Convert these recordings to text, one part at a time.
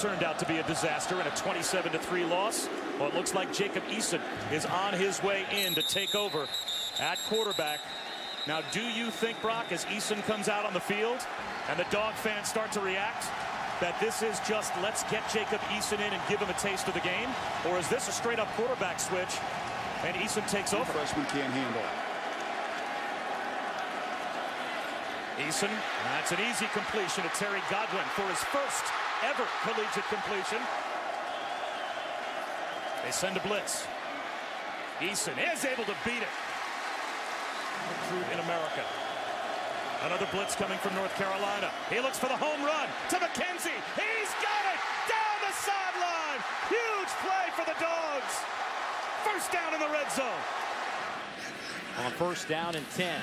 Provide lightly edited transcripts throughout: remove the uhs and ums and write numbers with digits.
turned out to be a disaster and a 27-3 loss. Well, it looks like Jacob Eason is on his way in to take over at quarterback. Now, do you think, Brock, as Eason comes out on the field and the Dog fans start to react, that this is just let's get Jacob Eason in and give him a taste of the game? Or is this a straight-up quarterback switch and Eason takes over? The freshman can't handle it. Eason, that's an easy completion to Terry Godwin for his first ever collegiate completion. They send a blitz. Eason is able to beat it. Recruit in America. Another blitz coming from North Carolina. He looks for the home run to McKenzie. He's got it down the sideline. Huge play for the Dogs. First down in the red zone. On first down and 10.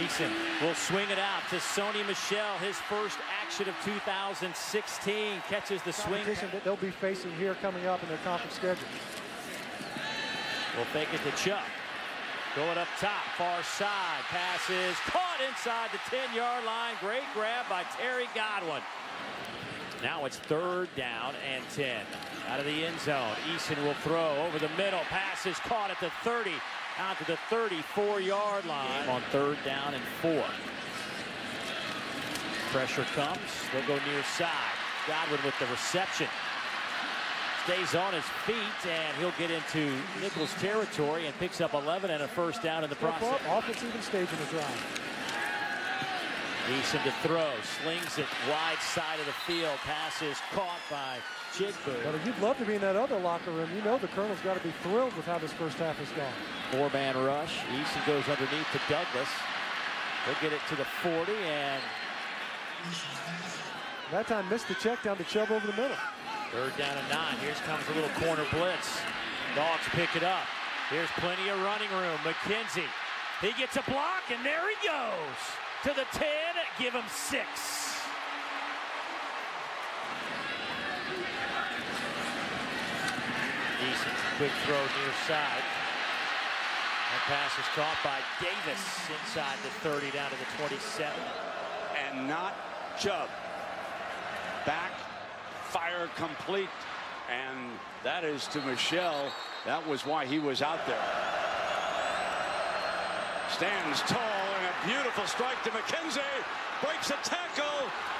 Eason will swing it out to Sony Michel. His first action of 2016 catches the swing. That they'll be facing here coming up in their conference schedule. We'll fake it to Chubb. Going up top, far side. Pass is caught inside the 10-yard line. Great grab by Terry Godwin. Now it's third down and 10. Out of the end zone, Eason will throw over the middle. Pass is caught at the 30. Out to the 34-yard line on third down and 4. Pressure comes. They'll go near side. Godwin with the reception. Stays on his feet, and he'll get into Nichols territory and picks up 11 and a first down in the process. Offensive and stage in the drive. Eason to throw. Slings it wide side of the field. Pass is caught by Chigbu. Well, you'd love to be in that other locker room. You know the Colonel's got to be thrilled with how this first half has gone. Four-man rush. Eason goes underneath to Douglas. They'll get it to the 40, and that time missed the check down to Chubb over the middle. Third down and 9. Here comes a little corner blitz. Dogs pick it up. Here's plenty of running room. McKenzie, he gets a block, and there he goes. To the 10, give him 6. Eason, quick throw near side. That pass is caught by Davis inside the 30 down to the 27. And not Chubb. Back, fire complete. And that is to Michel. That was why he was out there. Stands tall. Beautiful strike to McKenzie, breaks a tackle,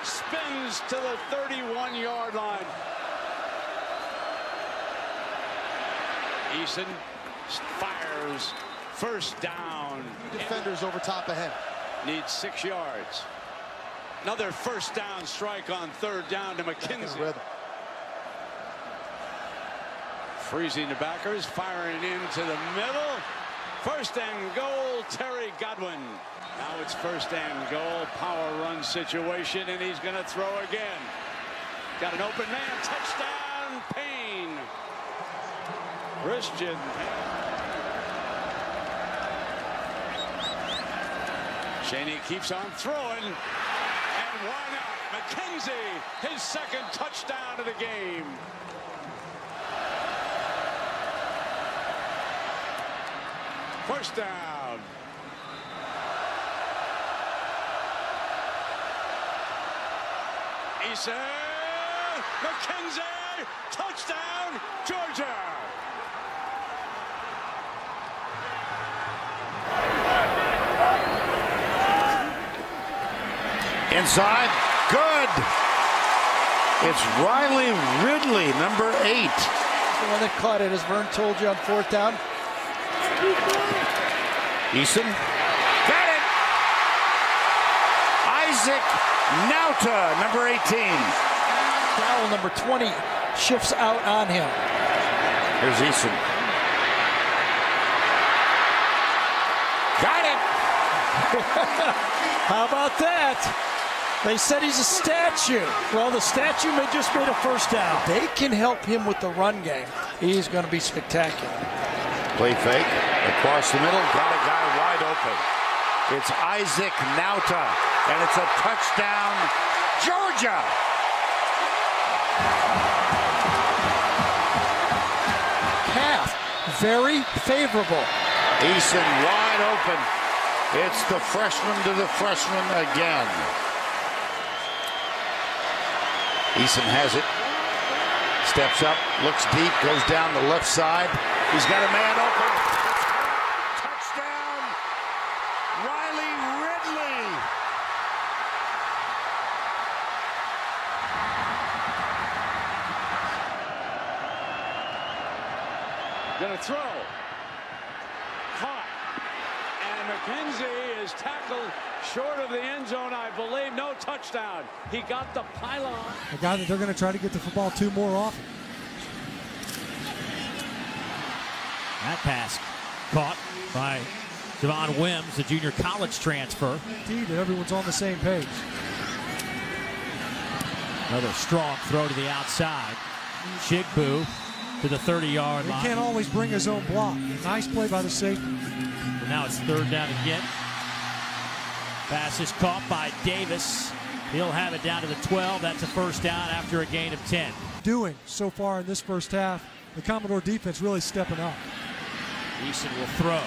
spins to the 31-yard line. Eason fires, first down. Defenders over top ahead. Needs 6 yards. Another first down strike on third down to McKenzie. Freezing the backers, firing into the middle. First and goal, Terry Godwin. Now it's first and goal, power run situation, and he's going to throw again. Got an open man, touchdown, Payne. Christian Payne. Shaney keeps on throwing, and why not? McKenzie, his second touchdown of the game. First down. Eason, McKenzie, touchdown, Georgia. Inside, good. It's Riley Ridley, number 8. The one that caught it, as Vern told you, on fourth down. Eason got it. Isaac Nauta, number 18. Dowel, number 20, shifts out on him. Here's Eason. Got it. How about that? They said he's a statue. Well, the statue may just made a first down. They can help him with the run game. He's going to be spectacular. Play fake across the middle, got a guy wide open. It's Isaac Nauta, and it's a touchdown, Georgia. Half very favorable. Eason wide open. It's the freshman to the freshman again. Eason has it. Steps up, looks deep, goes down the left side. He's got a man open. Touchdown, Riley Ridley. Gonna throw. Caught. And McKenzie is tackled short of the end zone, I believe. No touchdown. He got the pylon. A guy that they're going to try to get the football to more often. That pass caught by Javon Wims, the junior college transfer. Indeed, and everyone's on the same page. Another strong throw to the outside. Chigbu to the 30-yard line. He can't always bring his own block. Nice play by the safety. And now it's third down again. Pass is caught by Davis. He'll have it down to the 12. That's a first down after a gain of 10. Doing so far in this first half, the Commodore defense really stepping up. Eason will throw.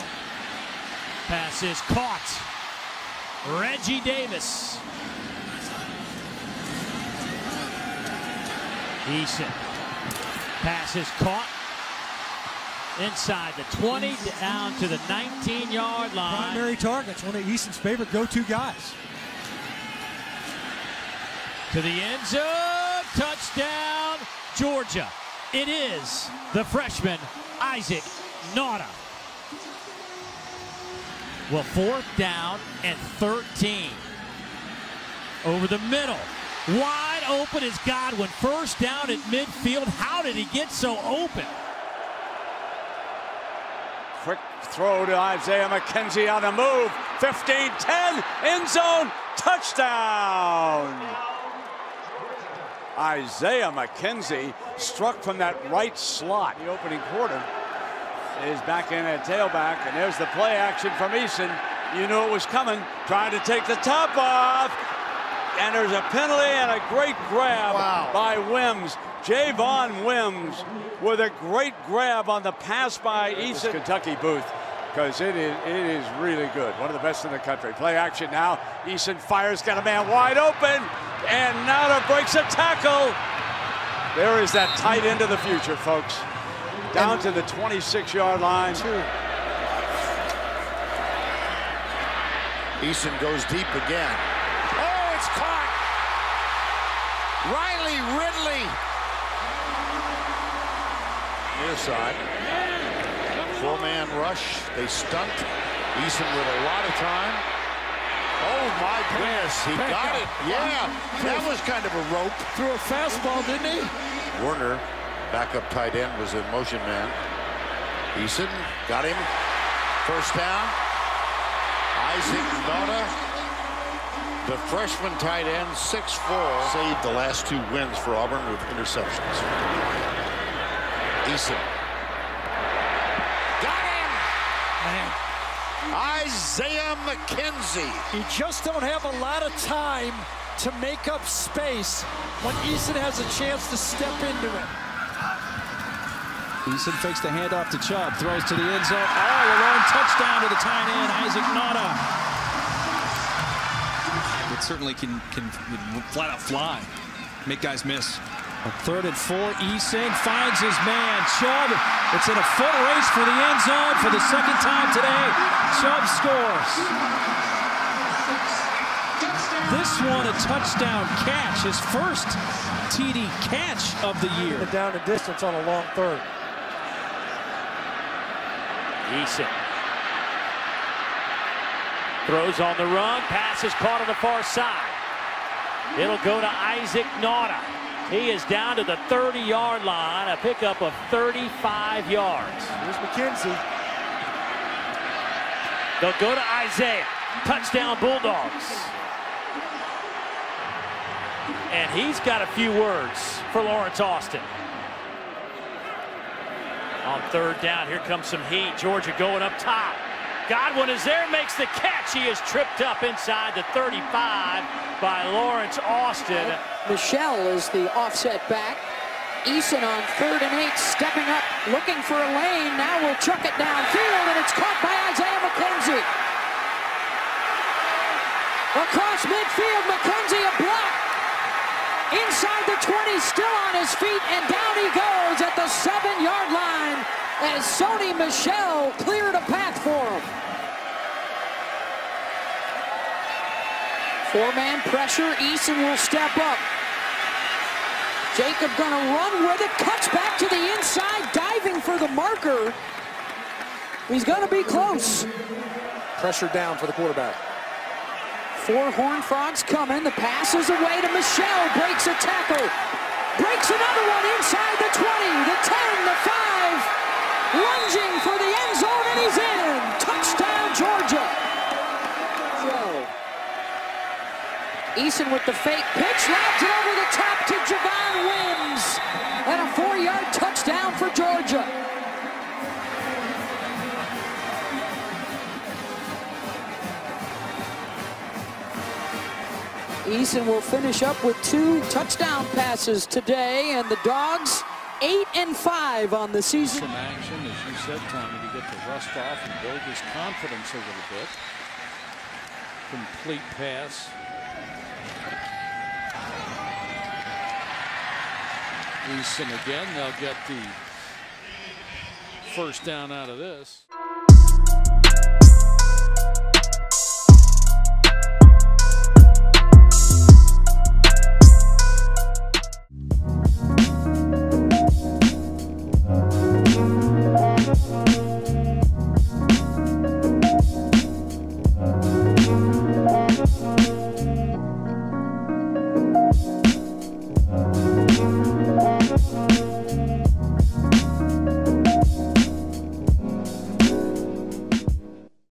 Pass is caught. Reggie Davis. Eason. Pass is caught. Inside the 20, down to the 19-yard line. Primary targets, one of Eason's favorite go-to guys. To the end zone, touchdown, Georgia. It is the freshman, Isaac Nauta. Well, fourth down and 13. Over the middle, wide open is Godwin. First down at midfield. How did he get so open? Quick throw to Isaiah McKenzie on the move. 15-10, end zone, touchdown. Isaiah McKenzie struck from that right slot. The opening quarter is back in at tailback, and there's the play action from Eason. You knew it was coming, trying to take the top off. And there's a penalty and a great grab by Wims. Javon Wims with a great grab on the pass by Eason. Kentucky booth, because it is really good. One of the best in the country. Play action now. Eason fires, got a man wide open, and Nauta breaks a tackle. There is that tight end of the future, folks. Down to the 26-yard line. Eason goes deep again. Oh, it's caught. Riley Ridley. Near side. Four-man rush. They stunt. Eason with a lot of time. Oh, my goodness. He got it. Yeah, that was kind of a rope. Threw a fastball, didn't he? Werner, backup tight end, was a motion man. Eason got him. First down. Isaac Nauta, the freshman tight end, 6'4", saved the last two wins for Auburn with interceptions. Eason. Got him! Man. Isaiah McKenzie. You just don't have a lot of time to make up space when Eason has a chance to step into it. Eason fakes the handoff to Chubb, throws to the end zone. All alone, touchdown to the tight end, Isaac Nauta. It certainly can flat out fly, make guys miss. A third and 4, Eason finds his man, Chubb. It's in a foot race for the end zone for the second time today. Chubb scores. This one a touchdown catch, his first TD catch of the year. Down the distance on a long third. Eason throws on the run, pass is caught on the far side. It'll go to Isaac Nauta. He is down to the 30-yard line, a pickup of 35 yards. Here's McKenzie. They'll go to Isaiah. Touchdown, Bulldogs. And he's got a few words for Lawrence Austin. On third down, here comes some heat. Georgia going up top. Godwin is there, makes the catch. He is tripped up inside the 35 by Lawrence Austin. Michel is the offset back. Eason on third and 8, stepping up, looking for a lane. Now we'll chuck it downfield, and it's caught by Isaiah McKenzie. Across midfield, McKenzie a block. Inside. inside the 20, still on his feet, and down he goes at the 7-yard line as Sony Michel cleared a path for him. Four-man pressure, Eason will step up. Jacob gonna run with it, cuts back to the inside, diving for the marker. He's gonna be close. Pressure down for the quarterback. Four Horned Frogs coming, the pass is away to Michel, breaks a tackle. Breaks another one inside the 20, the 10, the 5. Lunging for the end zone and he's in. Touchdown Georgia. Eason with the fake pitch, lobs it over the top to Javon Wims. And a 4-yard touchdown for Georgia. Eason will finish up with 2 touchdown passes today, and the Dogs 8-5 on the season. Some action, as you said, Tommy, to get the rust off and build his confidence a little bit. Complete pass. Eason again, they'll get the first down out of this.